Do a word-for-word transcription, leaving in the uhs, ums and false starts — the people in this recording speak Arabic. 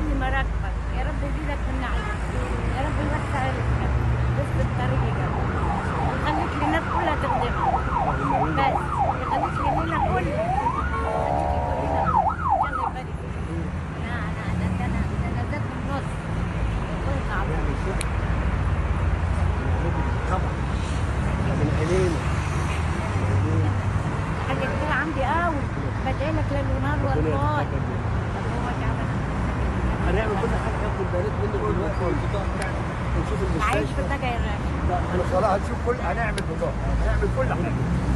وتعلم مراكبك. يا رب يزيدك في النعيم، يا رب يوسع رزقك ويثبت طريقك ويخليك لنا كلها تخدمك، بس يخليك لنا كلها هنعمل كل حاجه تاخد بالك منه دلوقتي والبطاقه بتاعتك ونشوف المستشفى. عايش في الدجا يا راشد. احنا خلاص هنشوف كل هنعمل بطاقه، هنعمل كل حاجه.